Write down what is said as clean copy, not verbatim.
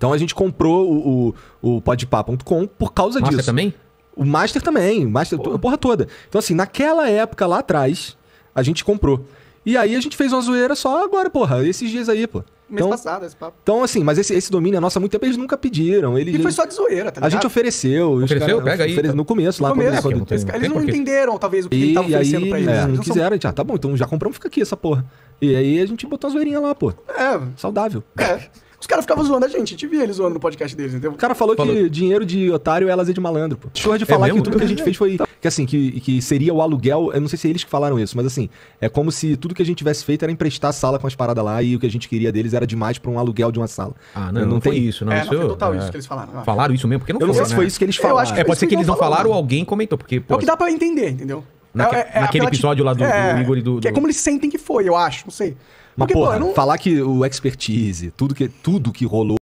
Então a gente comprou o podpap.com por causa disso. Master também? O Master também, o Master, porra. A porra toda. Então assim, naquela época lá atrás, a gente comprou. E aí a gente fez uma zoeira só agora, porra, esses dias aí, pô. Mês passado, esse papo. Então, assim, mas esse domínio é nosso há muito tempo, eles nunca pediram. Eles, e foi só de zoeira, tá ligado? A gente ofereceu. Ofereceu? Pega aí. No começo, lá. Eles não entenderam, talvez, o que ele tava oferecendo pra eles. Não quiseram, ah, tá bom, então já compramos, fica aqui essa porra. E aí a gente botou uma zoeirinha lá, pô. É. Saudável. É. Os caras ficavam zoando a gente via eles zoando no podcast deles, entendeu? O cara falou que dinheiro de otário é lazer de malandro, pô. Deixou de falar que tudo que a gente fez foi... Que assim, que seria o aluguel... Eu não sei se eles que falaram isso, mas assim... É como se tudo que a gente tivesse feito era emprestar a sala com as paradas lá e o que a gente queria deles era demais pra um aluguel de uma sala. Ah, não, não foi isso, não. É, não foi total isso que eles falaram. Não. Falaram isso mesmo? Porque não eu não sei se foi isso que eles falaram. É, pode ser que eles não falaram ou alguém comentou, porque... Pô, é o que dá pra entender, entendeu? Naquele episódio lá do Igor e do... Que é como eles sentem que foi, eu acho, não sei. Mas, porra, falar que o expertise, tudo que rolou...